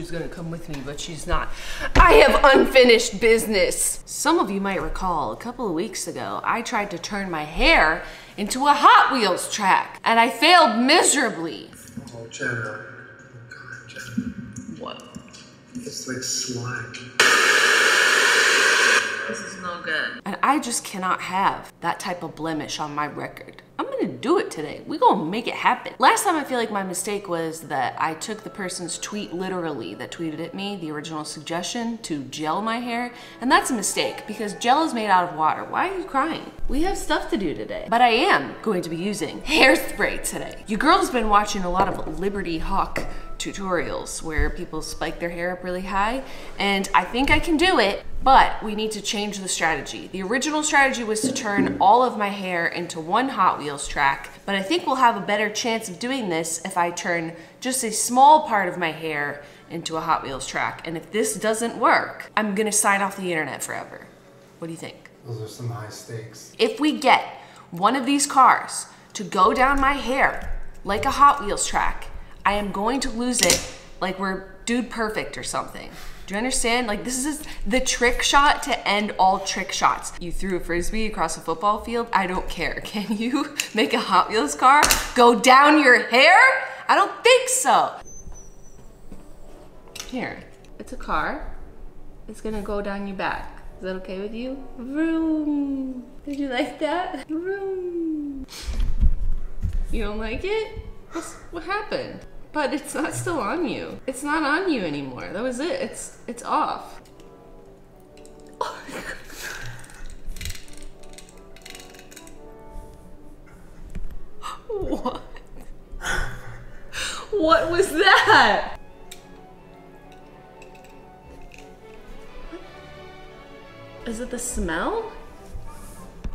was gonna come with me, but she's not. I have unfinished business. Some of you might recall a couple of weeks ago, I tried to turn my hair into a Hot Wheels track, and I failed miserably. Oh, Jenna. Oh, God, Jenna. What? It's like slime. This is no good. And I just cannot have that type of blemish on my record. I'm gonna do it today. We gonna make it happen. Last time I feel like my mistake was that I took the person's tweet literally that tweeted at me, the original suggestion to gel my hair. And that's a mistake because gel is made out of water. Why are you crying? We have stuff to do today. But I am going to be using hairspray today. You girls have been watching a lot of Liberty Hawk tutorials where people spike their hair up really high, and I think I can do it, but we need to change the strategy. The original strategy was to turn all of my hair into one Hot Wheels track, but I think we'll have a better chance of doing this if I turn just a small part of my hair into a Hot Wheels track, and if this doesn't work, I'm gonna sign off the internet forever. What do you think? Those are some high stakes. If we get one of these cars to go down my hair like a Hot Wheels track, I am going to lose it like we're Dude Perfect or something. Do you understand? Like, this is the trick shot to end all trick shots. You threw a frisbee across a football field, I don't care. Can you make a Hot Wheels car go down your hair? I don't think so. Here, it's a car. It's gonna go down your back. Is that okay with you? Vroom. Did you like that? Vroom. You don't like it? What happened? But it's not still on you. It's not on you anymore. That was it. It's off. Oh my God. What? What was that? Is it the smell?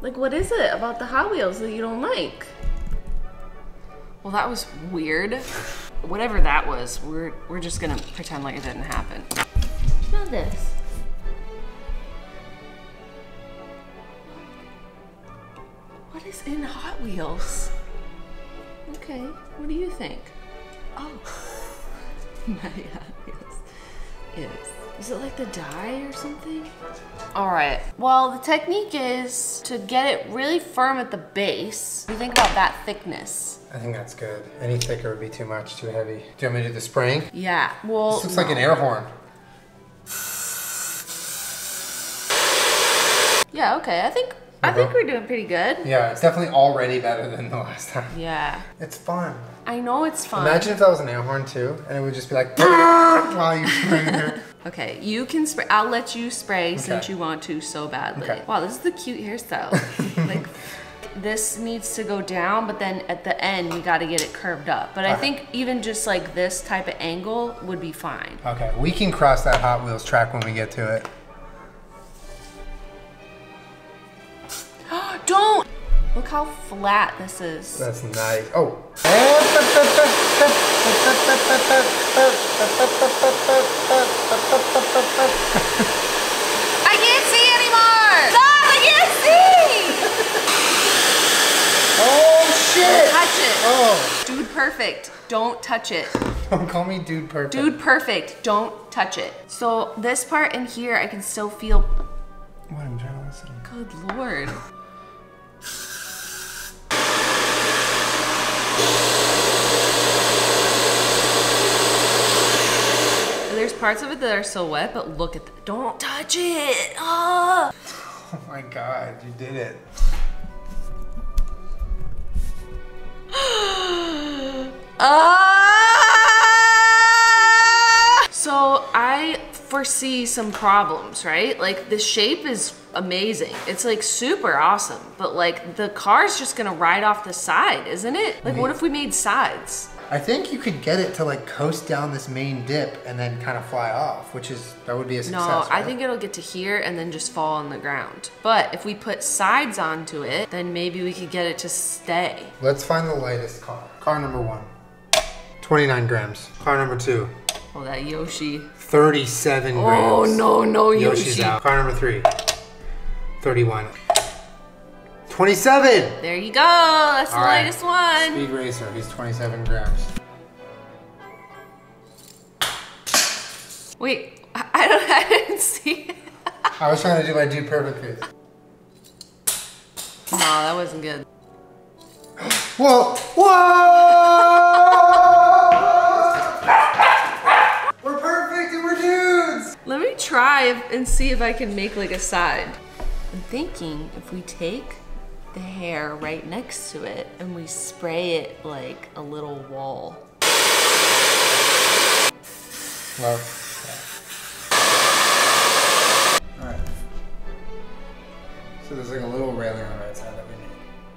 Like, what is it about the Hot Wheels that you don't like? Well, that was weird. Whatever that was, we're just gonna pretend like it didn't happen. Smell this. What is in Hot Wheels? Okay, what do you think? Oh, my Hot Wheels is it like the dye or something? All right, well, the technique is to get it really firm at the base. What do you think about that thickness? I think that's good. Any thicker would be too much, too heavy. Do you want me to do the spraying? Yeah, well, this looks like an air horn. Yeah, okay, I think we're doing pretty good. Yeah, it's definitely already better than the last time. Yeah. It's fun. I know it's fun. Imagine if that was an air horn too, and it would just be like, while you're spraying here. Okay, you can spray, I'll let you spray since you want to so badly. Okay. Wow, this is the cute hairstyle. Like, this needs to go down, but then at the end, you gotta get it curved up. But I think even just like this type of angle would be fine. Okay, we can cross that Hot Wheels track when we get to it. Don't! Look how flat this is. That's nice. Oh. I can't see anymore! Stop! I can't see! Oh shit! Don't touch it. Oh. Dude Perfect, don't touch it. Don't call me Dude Perfect. Dude Perfect, don't touch it. So this part in here, I can still feel... What, I'm trying to listen. Good Lord. There's parts of it that are so wet, but look at that. Don't touch it. Ah. Oh my God, you did it. So I foresee some problems, right? Like, the shape is amazing. It's like super awesome, but like the car's just gonna ride off the side, isn't it? Like, what if we made sides? I think you could get it to like coast down this main dip and then kind of fly off, which is, that would be a success. No, right? I think it'll get to here and then just fall on the ground. But if we put sides onto it, then maybe we could get it to stay. Let's find the lightest car. Car number one, 29 grams. Car number two. Oh, that Yoshi. 37 grams. Oh, no, no, Yoshi. Yoshi's out. Car number three, 31. 27! There you go, that's the lightest one. Speed Racer, he's 27 grams. Wait, I didn't see it. I was trying to do my Dude Perfect face. No, that wasn't good. Whoa! Whoa! We're perfect and we're dudes! Let me try and see if I can make like a side. I'm thinking if we take the hair right next to it and we spray it like a little wall. Wow. So there's like a little railing on the right side that we need.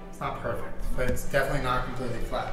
It's not perfect, but it's definitely not completely flat.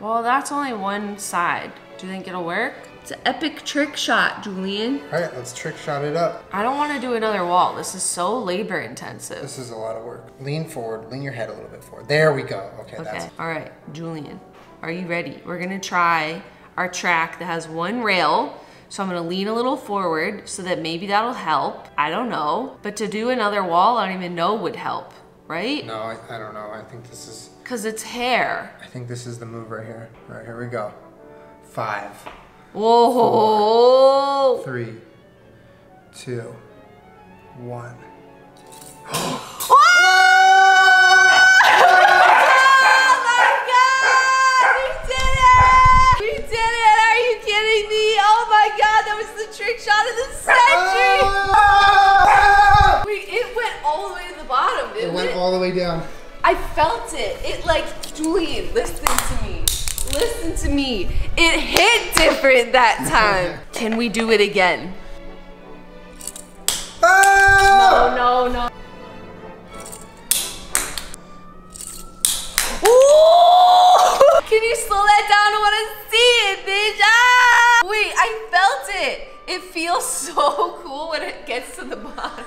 Well, that's only one side. Do you think it'll work? It's an epic trick shot, Julien. All right, let's trick shot it up. I don't want to do another wall. This is so labor intensive. This is a lot of work. Lean forward, lean your head a little bit forward. There we go. Okay, that's it. All right, Julien, are you ready? We're gonna try our track that has one rail. So I'm gonna lean a little forward so that maybe that'll help. I don't know. But to do another wall, I don't even know would help, right? No, I don't know. I think this is... Cause it's hair. I think this is the move right here. All right, here we go. 5. Whoa. 4. 3. 2. 1. Trick shot of the century! Ah! Wait, it went all the way to the bottom. It went all the way down. I felt it. It like, Julien, listen to me. Listen to me. It hit different that time. Can we do it again? Ah! No, no, no. Ooh! Can you slow that down? I wanna see it, bitch. Ah! Wait, I felt it. It feels so cool when it gets to the bottom.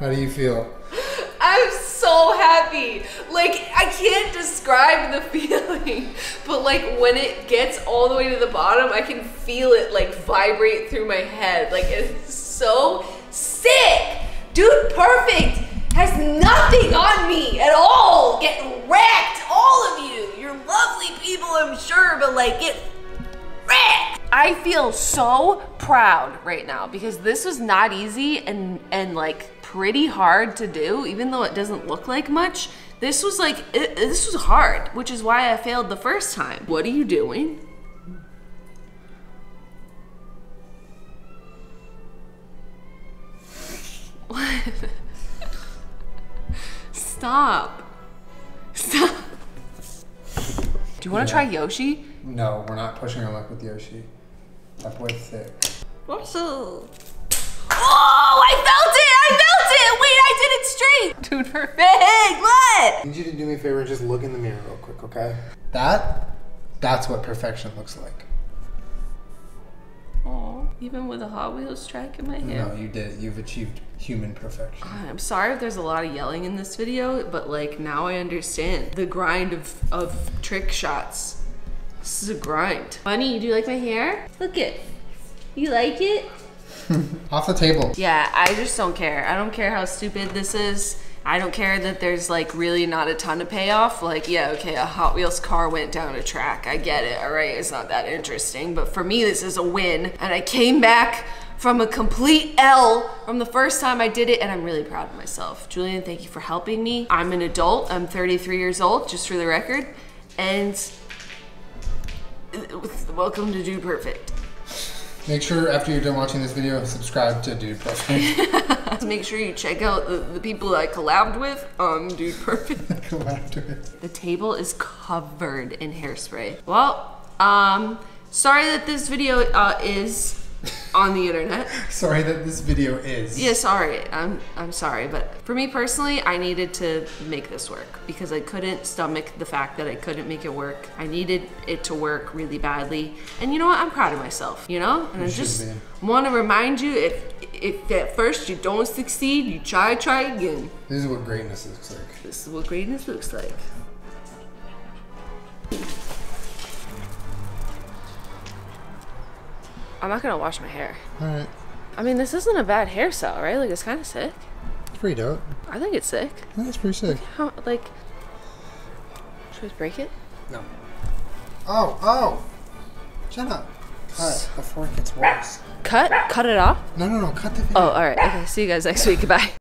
How do you feel? I'm so happy. Like, I can't describe the feeling, but like when it gets all the way to the bottom, I can feel it like vibrate through my head. Like, it's so sick. Dude Perfect has nothing on me at all. Get wrecked, all of you. You're lovely people, I'm sure, but like, get wrecked. I feel so proud right now because this was not easy and like, pretty hard to do, even though it doesn't look like much. This was like, this was hard, which is why I failed the first time. What are you doing? Stop. Stop. Do you want to try Yoshi? No, we're not pushing our luck with Yoshi. That boy's sick. Russell. Oh, I felt it! I felt it! Wait, I did it straight! Dude Perfect, what? I need you to do me a favor and just look in the mirror real quick, okay? That's what perfection looks like. Aw, even with a Hot Wheels track in my hair? No, you did. You've achieved human perfection. I'm sorry if there's a lot of yelling in this video, but like, now I understand the grind of trick shots. This is a grind. Bunny, you do like my hair? Look it. You like it? Off the table. Yeah, I just don't care. I don't care how stupid this is. I don't care that there's like really not a ton of payoff. Like, yeah, okay, a Hot Wheels car went down a track. I get it, all right? It's not that interesting. But for me, this is a win. And I came back from a complete L from the first time I did it, and I'm really proud of myself. Julien, thank you for helping me. I'm an adult. I'm 33 years old, just for the record. And welcome to Dude Perfect. Make sure after you're done watching this video, subscribe to Dude Perfect. Make sure you check out the people I collabed with on Dude Perfect. I collabed with. The table is covered in hairspray. Well, sorry that this video is on the internet. Sorry that this video is. Yeah, sorry. I'm sorry, but for me personally, I needed to make this work because I couldn't stomach the fact that I couldn't make it work. I needed it to work really badly. And you know what? I'm proud of myself, you know? And I just want to remind you, if at first you don't succeed, you try again. This is what greatness looks like. This is what greatness looks like. I'm not gonna wash my hair. Alright. I mean, this isn't a bad hairstyle, right? Like, it's kind of sick. It's pretty dope. I think it's sick. Yeah, it's pretty sick. How, like, should we break it? No. Oh, oh! Shut up. Cut before it gets worse. Cut? Cut it off? No, no, no. Cut the video. Oh, alright. Okay, see you guys next week. Goodbye.